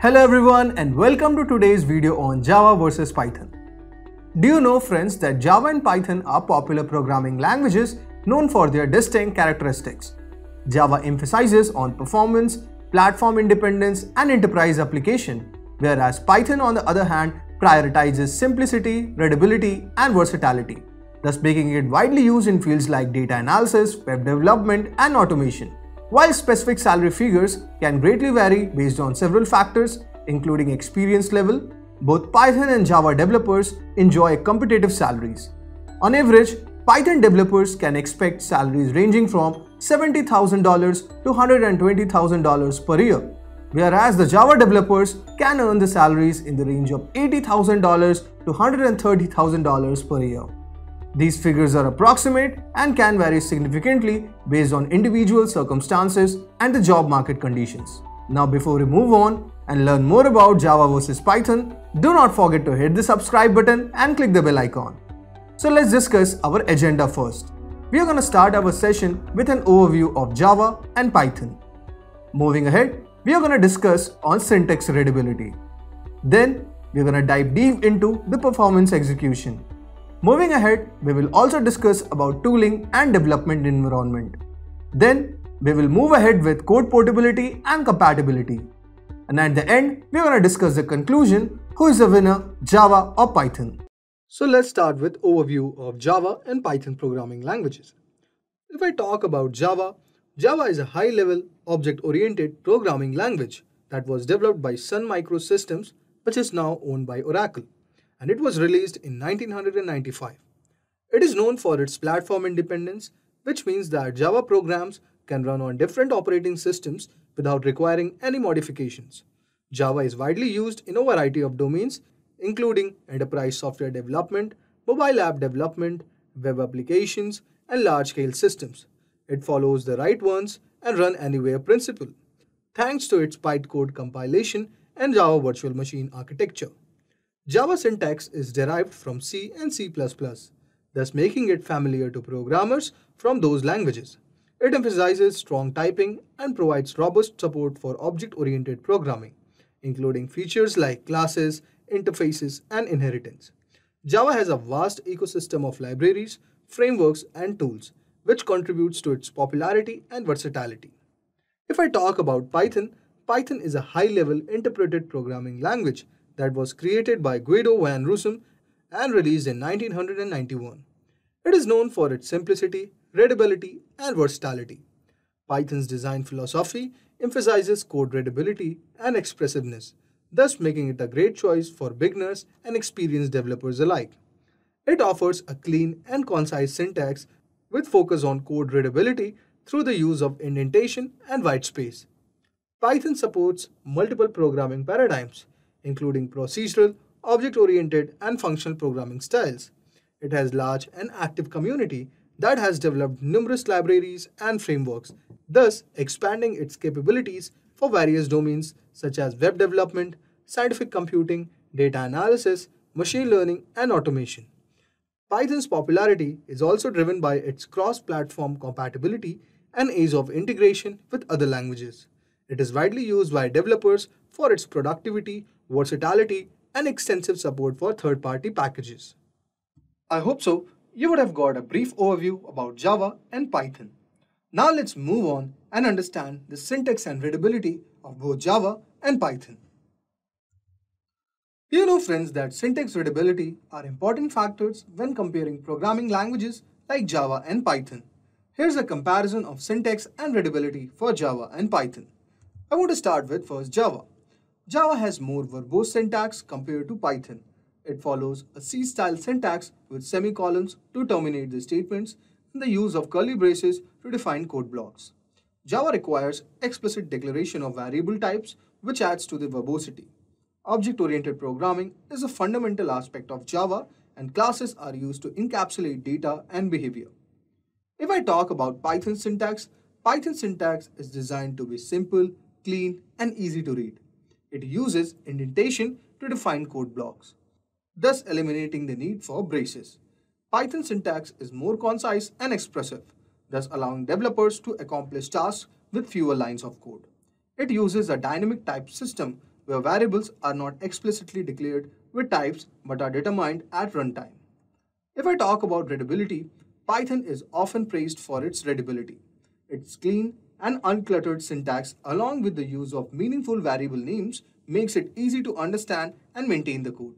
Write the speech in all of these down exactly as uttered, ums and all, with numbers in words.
Hello everyone and welcome to today's video on Java versus Python. Do you know friends that Java and Python are popular programming languages known for their distinct characteristics? Java emphasizes on performance, platform independence and enterprise application, whereas Python on the other hand prioritizes simplicity, readability and versatility, thus making it widely used in fields like data analysis, web development and automation. While specific salary figures can greatly vary based on several factors, including experience level, both Python and Java developers enjoy competitive salaries. On average, Python developers can expect salaries ranging from seventy thousand dollars to one hundred twenty thousand dollars per year, whereas the Java developers can earn the salaries in the range of eighty thousand dollars to one hundred thirty thousand dollars per year. These figures are approximate and can vary significantly based on individual circumstances and the job market conditions. Now before we move on and learn more about Java versus Python, do not forget to hit the subscribe button and click the bell icon. So let's discuss our agenda first. We are going to start our session with an overview of Java and Python. Moving ahead, we are going to discuss on syntax readability. Then we are going to dive deep into the performance execution. Moving ahead, we will also discuss about tooling and development environment. Then we will move ahead with code portability and compatibility. And at the end, we are going to discuss the conclusion, who is the winner, Java or Python. So let's start with overview of Java and Python programming languages. If I talk about Java, Java is a high-level, object-oriented programming language that was developed by Sun Microsystems, which is now owned by Oracle, and it was released in nineteen ninety-five. It is known for its platform independence, which means that Java programs can run on different operating systems without requiring any modifications. Java is widely used in a variety of domains, including enterprise software development, mobile app development, web applications, and large-scale systems. It follows the write once and run anywhere principle, thanks to its bytecode compilation and Java virtual machine architecture. Java syntax is derived from C and C plus plus, thus making it familiar to programmers from those languages. It emphasizes strong typing and provides robust support for object-oriented programming, including features like classes, interfaces, and inheritance. Java has a vast ecosystem of libraries, frameworks, and tools, which contributes to its popularity and versatility. If I talk about Python, Python is a high-level interpreted programming language that was created by Guido van Rossum and released in nineteen ninety-one. It is known for its simplicity, readability, and versatility. Python's design philosophy emphasizes code readability and expressiveness, thus making it a great choice for beginners and experienced developers alike. It offers a clean and concise syntax with focus on code readability through the use of indentation and whitespace. Python supports multiple programming paradigms, including procedural, object-oriented, and functional programming styles. It has a large and active community that has developed numerous libraries and frameworks, thus expanding its capabilities for various domains such as web development, scientific computing, data analysis, machine learning, and automation. Python's popularity is also driven by its cross-platform compatibility and ease of integration with other languages. It is widely used by developers for its productivity, versatility, and extensive support for third-party packages. I hope so, you would have got a brief overview about Java and Python. Now let's move on and understand the syntax and readability of both Java and Python. You know friends that syntax readability are important factors when comparing programming languages like Java and Python. Here's a comparison of syntax and readability for Java and Python. I want to start with first Java. Java has more verbose syntax compared to Python. It follows a C-style syntax with semicolons to terminate the statements and the use of curly braces to define code blocks. Java requires explicit declaration of variable types, which adds to the verbosity. Object-oriented programming is a fundamental aspect of Java, and classes are used to encapsulate data and behavior. If I talk about Python syntax, Python syntax is designed to be simple, clean, and easy to read. It uses indentation to define code blocks, thus eliminating the need for braces. Python syntax is more concise and expressive, thus allowing developers to accomplish tasks with fewer lines of code. It uses a dynamic type system where variables are not explicitly declared with types but are determined at runtime. If I talk about readability, Python is often praised for its readability. Its clean and uncluttered syntax along with the use of meaningful variable names makes it easy to understand and maintain the code.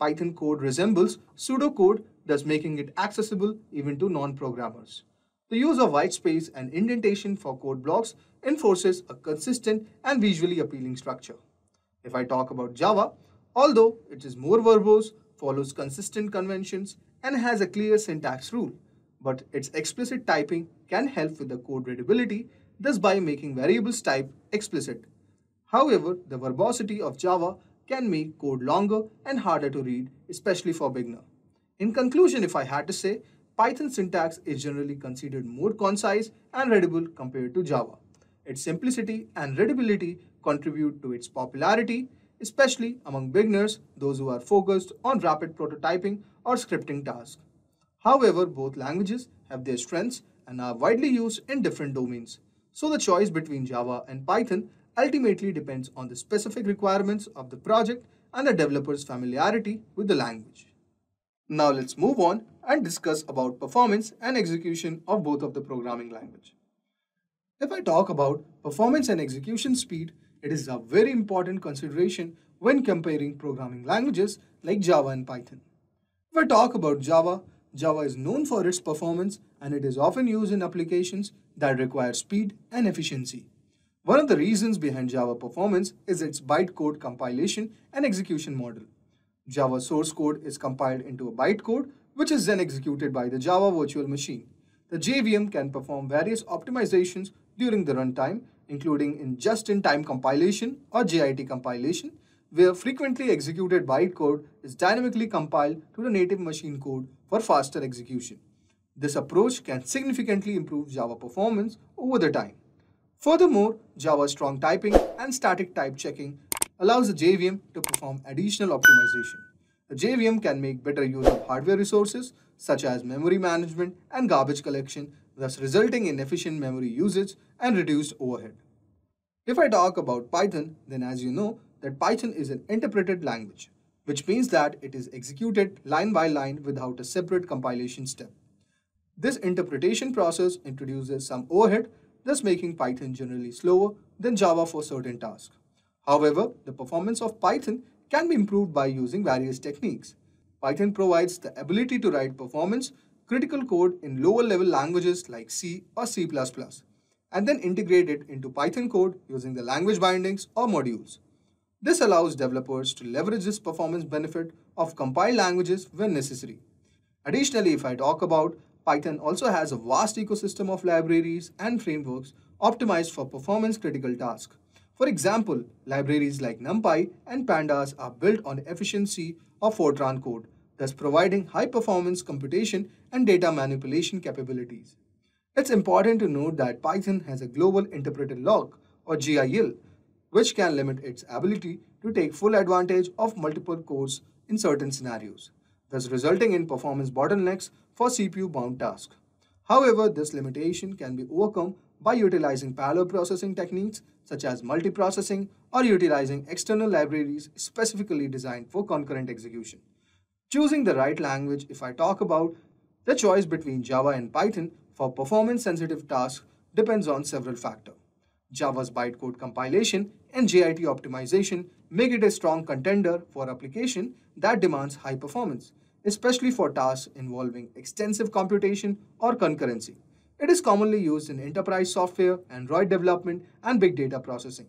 Python code resembles pseudocode, thus making it accessible even to non-programmers. The use of whitespace and indentation for code blocks enforces a consistent and visually appealing structure. If I talk about Java, although it is more verbose, follows consistent conventions, and has a clear syntax rule, but its explicit typing can help with the code readability, thus by making variables type explicit. However, the verbosity of Java can make code longer and harder to read, especially for beginner. In conclusion, if I had to say, Python syntax is generally considered more concise and readable compared to Java. Its simplicity and readability contribute to its popularity, especially among beginners, those who are focused on rapid prototyping or scripting tasks. However, both languages have their strengths and are widely used in different domains. So the choice between Java and Python ultimately depends on the specific requirements of the project and the developer's familiarity with the language. Now let's move on and discuss about performance and execution of both of the programming language. If I talk about performance and execution speed, it is a very important consideration when comparing programming languages like Java and Python. If I talk about Java, Java is known for its performance and it is often used in applications that require speed and efficiency. One of the reasons behind Java performance is its bytecode compilation and execution model. Java source code is compiled into a bytecode, which is then executed by the Java virtual machine. The J V M can perform various optimizations during the runtime, including in just-in-time compilation or J I T compilation, where frequently executed bytecode is dynamically compiled to the native machine code for faster execution. This approach can significantly improve Java performance over the time. Furthermore, Java's strong typing and static type checking allows the J V M to perform additional optimization. The J V M can make better use of hardware resources such as memory management and garbage collection, thus resulting in efficient memory usage and reduced overhead. If I talk about Python, then as you know that Python is an interpreted language, which means that it is executed line by line without a separate compilation step. This interpretation process introduces some overhead, thus making Python generally slower than Java for certain tasks. However, the performance of Python can be improved by using various techniques. Python provides the ability to write performance critical code in lower level languages like C or C plus plus, and then integrate it into Python code using the language bindings or modules. This allows developers to leverage this performance benefit of compiled languages when necessary. Additionally, if I talk about Python also has a vast ecosystem of libraries and frameworks optimized for performance-critical tasks. For example, libraries like NumPy and Pandas are built on the efficiency of Fortran code, thus providing high-performance computation and data manipulation capabilities. It's important to note that Python has a global interpreted lock, or G I L, which can limit its ability to take full advantage of multiple cores in certain scenarios, thus resulting in performance bottlenecks for C P U-bound tasks. However, this limitation can be overcome by utilizing parallel processing techniques such as multiprocessing or utilizing external libraries specifically designed for concurrent execution. Choosing the right language, if I talk about, the choice between Java and Python for performance-sensitive tasks depends on several factors. Java's bytecode compilation and J I T optimization make it a strong contender for application that demands high performance, especially for tasks involving extensive computation or concurrency. It is commonly used in enterprise software, Android development, and big data processing.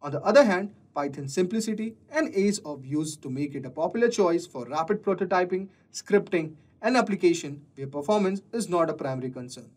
On the other hand, Python's simplicity and ease of use to make it a popular choice for rapid prototyping, scripting, and application where performance is not a primary concern.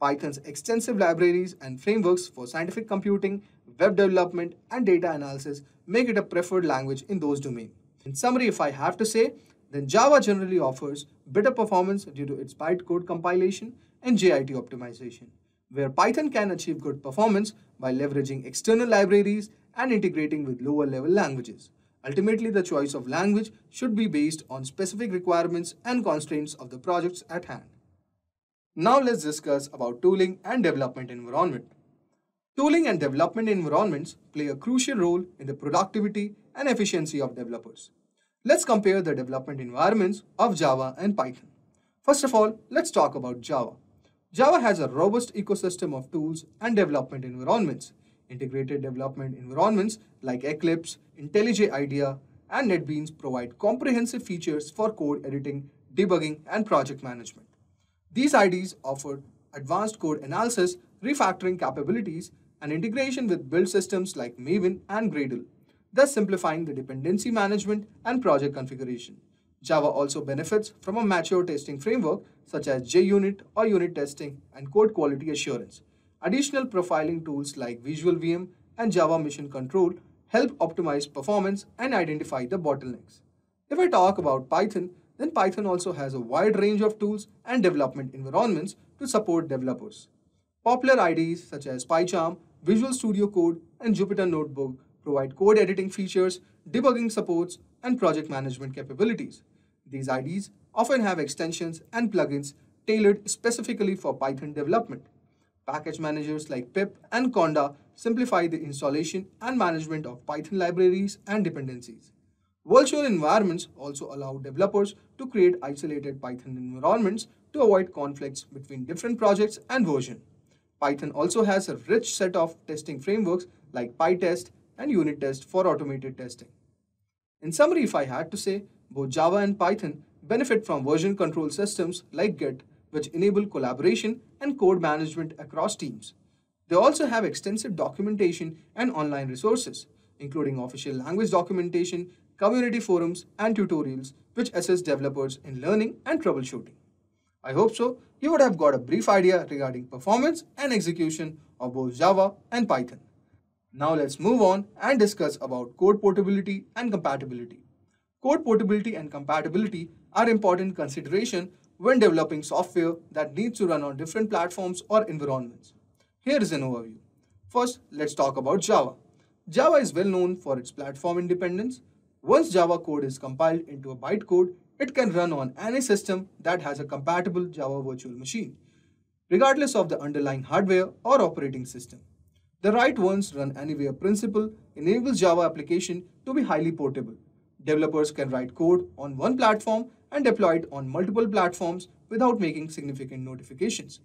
Python's extensive libraries and frameworks for scientific computing, web development, and data analysis make it a preferred language in those domains. In summary, if I have to say, then Java generally offers better performance due to its bytecode compilation and J I T optimization, where Python can achieve good performance by leveraging external libraries and integrating with lower-level languages. Ultimately, the choice of language should be based on specific requirements and constraints of the projects at hand. Now let's discuss about tooling and development environment. Tooling and development environments play a crucial role in the productivity and efficiency of developers. Let's compare the development environments of Java and Python. First of all, let's talk about Java. Java has a robust ecosystem of tools and development environments. Integrated development environments like Eclipse, IntelliJ IDEA, and NetBeans provide comprehensive features for code editing, debugging, and project management. These I Ds offer advanced code analysis, refactoring capabilities, and integration with build systems like Maven and Gradle, thus simplifying the dependency management and project configuration. Java also benefits from a mature testing framework such as JUnit or unit testing and code quality assurance. Additional profiling tools like VisualVM and Java Mission Control help optimize performance and identify the bottlenecks. If I talk about Python, then Python also has a wide range of tools and development environments to support developers. Popular I D Es such as PyCharm, Visual Studio Code, and Jupyter Notebook provide code editing features, debugging supports, and project management capabilities. These I Ds often have extensions and plugins tailored specifically for Python development. Package managers like Pip and Conda simplify the installation and management of Python libraries and dependencies. Virtual environments also allow developers to create isolated Python environments to avoid conflicts between different projects and versions. Python also has a rich set of testing frameworks like PyTest and UnitTest for automated testing. In summary, if I had to say, both Java and Python benefit from version control systems like Git, which enable collaboration and code management across teams. They also have extensive documentation and online resources, including official language documentation, community forums, and tutorials, which assist developers in learning and troubleshooting. I hope so, you would have got a brief idea regarding performance and execution of both Java and Python. Now let's move on and discuss about code portability and compatibility. Code portability and compatibility are important consideration when developing software that needs to run on different platforms or environments. Here is an overview. First, let's talk about Java. Java is well known for its platform independence. Once Java code is compiled into a bytecode, it can run on any system that has a compatible Java virtual machine, regardless of the underlying hardware or operating system. The write once run anywhere principle enables Java application to be highly portable. Developers can write code on one platform and deploy it on multiple platforms without making significant notifications.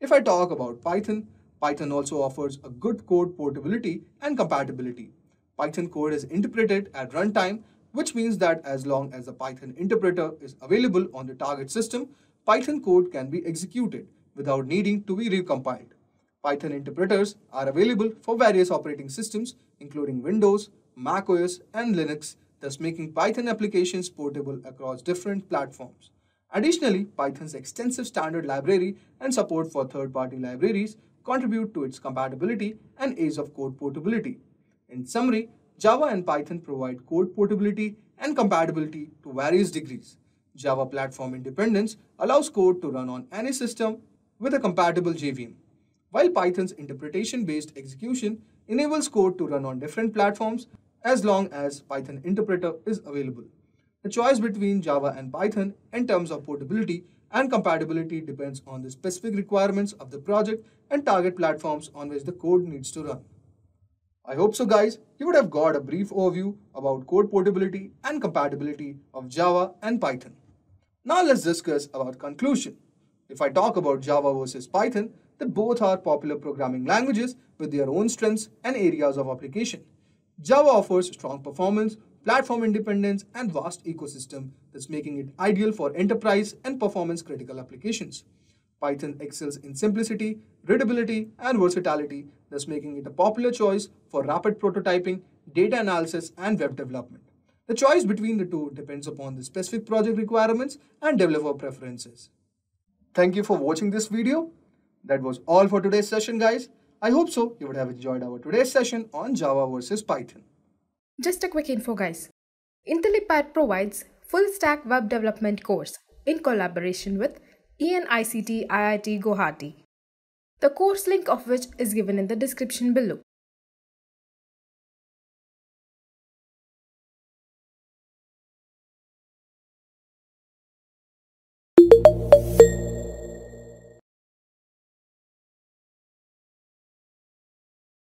If I talk about Python, Python also offers a good code portability and compatibility. Python code is interpreted at runtime, which means that as long as the Python interpreter is available on the target system, Python code can be executed without needing to be recompiled. Python interpreters are available for various operating systems, including Windows, macOS, and Linux, thus making Python applications portable across different platforms. Additionally, Python's extensive standard library and support for third-party libraries contribute to its compatibility and ease of code portability. In summary, Java and Python provide code portability and compatibility to various degrees. Java platform independence allows code to run on any system with a compatible J V M, while Python's interpretation-based execution enables code to run on different platforms as long as Python interpreter is available. The choice between Java and Python in terms of portability and compatibility depends on the specific requirements of the project and target platforms on which the code needs to run. I hope so, guys, you would have got a brief overview about code portability and compatibility of Java and Python. Now let's discuss about conclusion. If I talk about Java versus Python, they both are popular programming languages with their own strengths and areas of application. Java offers strong performance, platform independence, and vast ecosystem, thus making it ideal for enterprise and performance-critical applications. Python excels in simplicity, readability, and versatility, thus making it a popular choice for rapid prototyping, data analysis, and web development. The choice between the two depends upon the specific project requirements and developer preferences. Thank you for watching this video. That was all for today's session, guys. I hope so you would have enjoyed our today's session on Java versus Python. Just a quick info, guys. Intellipaat provides full-stack web development course in collaboration with E N I C T I I T Guwahati, the course link of which is given in the description below.